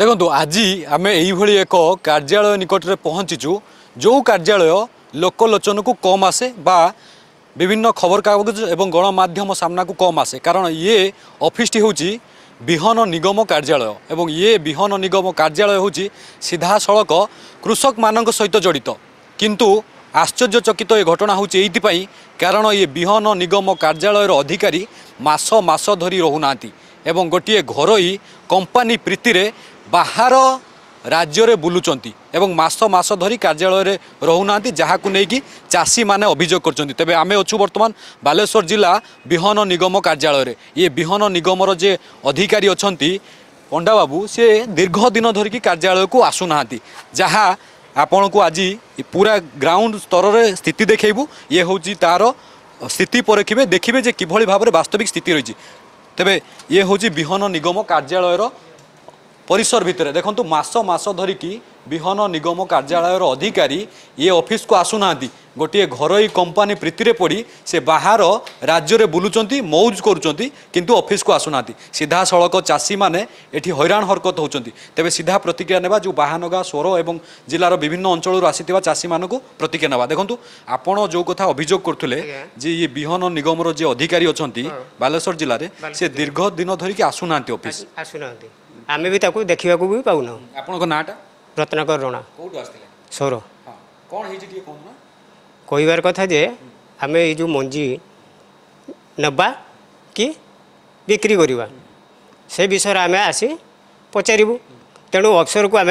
देखो आज आम यही एक कार्यालय निकट में पहुँचीचु जो कार्यालय लोकलोचन को कम आसे बा विभिन्न खबर कागज एवं गणमाध्यम सामना को कम आसे कारण ये ऑफिस टी हूँ बिहन निगम कार्यालय एवं ये बिहन निगम कार्यालय हूँ सीधा सड़क कृषक मानक सहित जड़ित किंतु आश्चर्यचकित ये घटना हूँ ये कारण ये बिहन निगम कार्यालय अधिकारी मास मास धरी रहुना एवं गोटे घर ही कंपानी प्रीति रे बाहर राज्य रे बुलुचंती एवं मास मास धरी कार्यालय रे रहुना जहाँ को लेकिन चाषी मैंने अभियोग करते तेज आम अच्छु बर्तमान बालेश्वर जिला बिहन निगम कार्यालय रे ये बिहन निगमर जे अधिकारी अच्छा पंडा बाबू से दीर्घ दिन धरिकी कार्यालय को आसुना जहाँ आपण को आज पूरा ग्राउंड स्तर रे स्थिति देखबू ये हूँ तार स्थिति परखे देखिए जे किभली भाव में वास्तविक स्थिति रही तेबे ये हूँ बिहन निगम कार्यालय परिसर भितर देखु मास मास धरिकी बिहन निगम कार्यालय अधिकारी ये ऑफिस को आसुना गोटे घर ही कंपानी प्रीति रे पड़ी से बाहर राज्य रे बुलुचंती मौज करुचंती किंतु ऑफिस को आसुना सीधा सड़क चाषी माने एठी हैरान हरकत होचंती तेबे सीधा प्रतिक्रिया नेबा जो बाहानगा सोर एवं जिलार विभिन्न अंचल आसीथिबा चाषी मानकु प्रतिक्रिया नेबा देखंतु आपण जो कथा अभियोग करथुले जे ये बिहन निगम रो जे अधिकारी अछंती बालेश्वर जिला रे से दीर्घ दिन धरिकी आसुना ऑफिस आसुना आमे भी ताकू देखिबा को भी पाउना आपण को नाटा रत्नाकर रोणा कोठ आस्थिले सोर हां कोन हिजे की कोन ना कोई बार कथा जे हमें ये जो मंजी नब्बा कि बिक्री करवा से विषय आम आसी पचारू तेणु अफसर को आम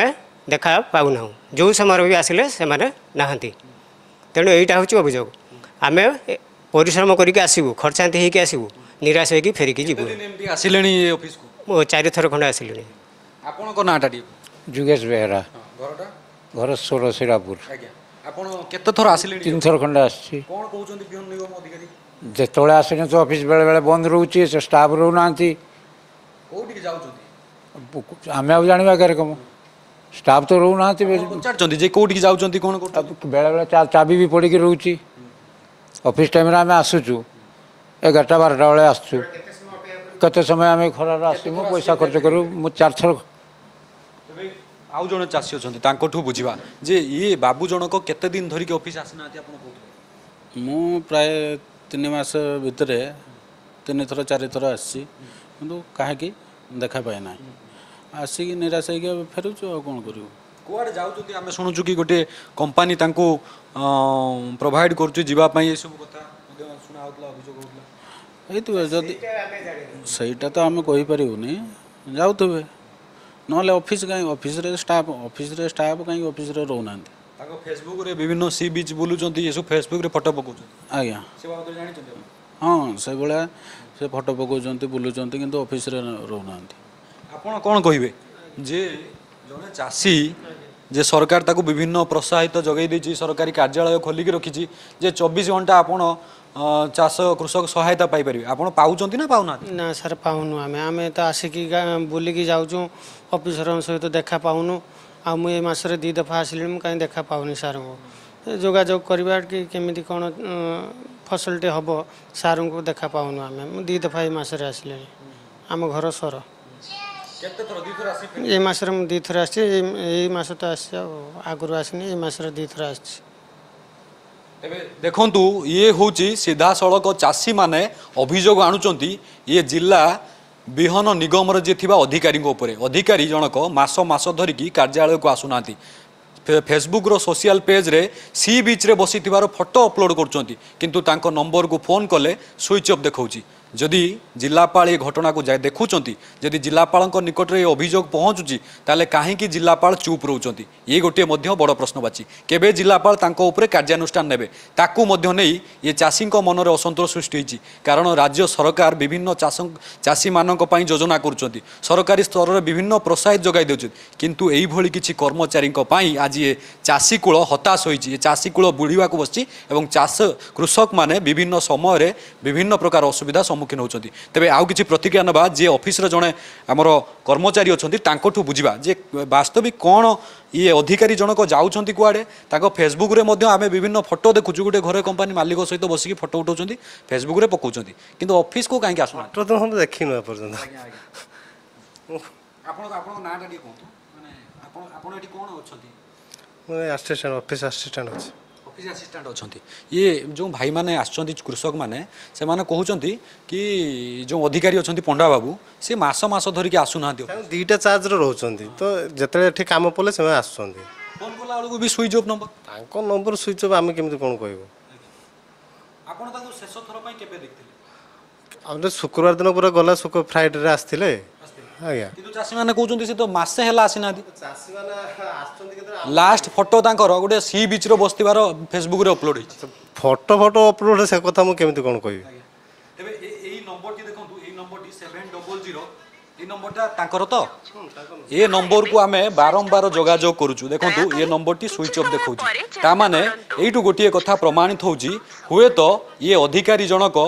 देखा पाऊना जो समय भी आसिले से नहांती तेणु यहीटा हूँ अभियोग आम परिश्रम करके आसबू खर्चांती होकर आसबू निराश होकर फेरिकी जी आसले चार थर खंड आसिले आपण को नाटा जुगेश बेहरा घर सोरसिरापुर आपण केते थोर आसिले 3 थोर खंडा आसी कोन कहउचंती बिहन निगम अधिकारी जेतोळे आसिने तो ऑफिस बेले बेले बंद रहउची से स्टाफ रहउनांती कोठी के जाउचंती आमे आ जानिबा करे कम स्टाफ तो रहउनांती पछाडचंती जे कोठी के जाउचंती कोन कोठी बेले बेले चाबी भी पड़ी के रहउची ऑफिस टाइम रे आमे आसुचू 11टा 12टा बेले आसुचू कते समय आमे खरा आसीमु पैसा खर्च करू मु 4 थोर आउ जन चाषी अच्छा बुझा जे ये बाबू जनक केते दिन धरिक ऑफिस आसना मु प्राय 3 मास भितर 3 थर 4 थर आसी कहीं देखा पाए ना आसिक निराश हो फेरुच कौन कर कौड़े जाऊँ शुणुचु कि गोटे कंपानी प्रोवाइड करवाई कथा सहीटा तो आम कहीपर जाऊे नले ऑफिस कहीं ऑफिस रे स्टाफ कहीं ऑफिस रे रोना ताको फेसबुक रे विभिन्न सी बीच बोलु चंती ये सब फेसबुक रे फोटो पकउ चंती आज्ञा से बात जानि चंती हां से बोला से फोटो पकउ चंती बोलु चंती किंतु ऑफिस रे रोना आपण कोन कहिवे जे जने चासी जे सरकार ताको विभिन्न प्रोत्साहित जगै दैची सरकारी कार्यालय खोली के रखी जे 24 घंटा आपण चाष कृषक सहायता पाई परिवे आपण पाउ चंती ना पाउ ना सर पाउनु आमे आमे त आसी की बोली की जाउचू ऑफिसर सहित देखा पाउनु आ मु मास रे 2 दफा आसिलम काई देखा पाउनी सर को जोगाजोग करबा कि केमिति कोन फसलटे हबो सर को देखा पाउनु आमे मु 2 दफा ए मास रे आसिले हम घर सर केते थरा 2 थरा आसी ए मास रे मु 2 थरा आसी ए मास त आसी आगुर आसीनी ए मास रे 2 थरा आसी देखंतु ये हूँ सीधा सड़क चाषी माने अभियोग आणुचंती ये जिला बिहन निगम जे थिबा अधिकारी उपर अधिकारी जनक मास मास धरिकी कार्यालय को आसुना फेसबुक रो सोशल पेज रे सी बीच रे बसी थिबार फोटो अपलोड करचंती किंतु तांको नंबर को फोन कले स्विच ऑफ देखौची जदि जिलापाल ये घटना को देखुंट जदि जिलापाल निकट में अभियोग पहुँचुची ताले कहीं जिलापाल चुप रोचंती ये गोटे बड़ प्रश्नवाची केबे जिलापाल तांको उपरे कार्यानुष्ठान नेबे ताकू मध्य नहीं ये चाषी मन में असंतोष सृष्टि कारण राज्य सरकार विभिन्न चाषी मानक पई योजना करुचंती सरकारी स्तर में विभिन्न प्रोत्साहित जगाई देउचंती किंतु एई भली किछि कर्मचारी पई आज ये चाषी कूल हताश होइछि ये चाषी कूल बुढ़ीवा को बसछि एवं चाष कृषक माने विभिन्न समय रे विभिन्न प्रकार असुविधा मुखिन होचंती तबे आउ किछि प्रतिक्रिया नबा जे ऑफिस रे जने हमरो कर्मचारी अछंती तांको ठु बुझिबा जे वास्तविक कोन ये अधिकारी जनक जाउचंती कुआडे ताको फेसबुक रे मध्य आमे विभिन्न फोटो देखुचु गोटे घरे कंपनी मालिक सहित बसिकी फोटो उठौचंती फेसबुक रे पकौचंती किंतु ऑफिस को काहे आसना फोटो तो हम देखिनो ए पर्यंत आपण आपन नाटा दिखौतो आपण एठी कोण होछथि? मैं असिस्टेंट ऑफिस असिस्टेंट होछि। ऑफिस असिस्टेंट होछथि। ये जो भाई माने आछथि कृषक माने से माने कहउछथि कि जो अधिकारी होछथि पंडा बाबू से मास मास धरि के आसु नाथि दीटा चार्ज रे रहउछथि तो जतले एठी काम पले से आछथि फोन कोला वाला को भी स्विच ऑफ नंबर तांको नंबर स्विच ऑफ आमे केमथि कोन कहबो आपण ताको शेष थोर पई केबे देखथिले हमरे शुक्रवार दिन पूरा गला शुक्र फ्राइडे रे आस्थिले लास्ट फोटो गोटे सी बीच रो बस्तीबार फेसबुक रे अपलोड फोटो फोटो अपलोड से कथा मु केमति कोन कहबी तबे एही नंबर टी देखंतु एही नंबर टी 700 ए नंबर ता तांकर तो ए नंबर को आमे बारंबार जोगाजो करूछु देखंतु ए नंबर टी स्विच ऑफ देखौछि ता माने एइटु गोटिए कथा प्रमाणित होउछि हुए तो ये अधिकारी जनक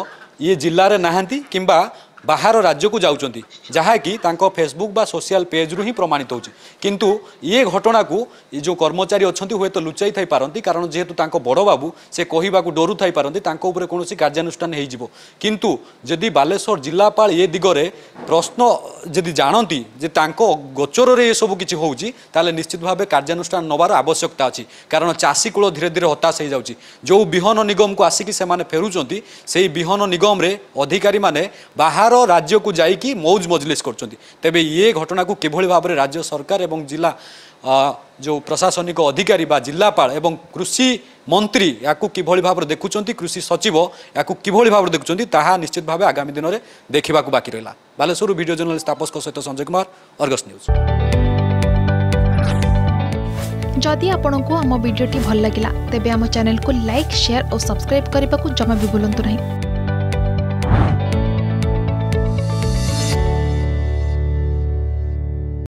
ये जिल्ला रे नाहंती किंबा बाहर राज्य को जाउचंती जहाँकि फेसबुक बा सोशल पेज रु ही प्रमाणित होची किंतु ये घटना को ये जो कर्मचारी अच्छा हुए तो लुचाई थाई पारंती कारण जेहेतु तांको बड़ बाबू से कहवा को डरू थाई पारंती तांको ऊपर कोनोसी कार्यानुष्ठान हेई जिवो किंतु जदि बालेश्वर जिल्लापाल ये दिगरे प्रश्न जदि जानती जे तांको गोचर रे ये सब किछि होउची ताले निश्चित भाबे कार्यानुष्ठान नबार आवश्यकता अछि कारण चासी कुल धीरे धीरे हताश हो जाउची जो बिहन निगम को आसिकी से माने फेरुचंती सेही बिहन निगम रे अधिकारी माने बाहर राज्य को जाइकी मौज मजलिस करछंती तबे ये घटना को किभली भाव में राज्य सरकार एवं जिला जो प्रशासनिक अधिकारी बा जिलापाल एवं कृषि मंत्री या किभली भाव देखुंट कृषि सचिव या किभली भाव देखुंट ताहा निश्चित भाव आगामी दिन में देखा बाकी रहा। बालेश्वर वीडियो जर्नलिस्ट तापस सहित संजय कुमार, अर्गस न्यूज। जदि आपंक आम भिडी भल लगा तेब आम चैनल को लाइक, शेयर और सब्सक्राइब करने को जमा भी भूलु ना।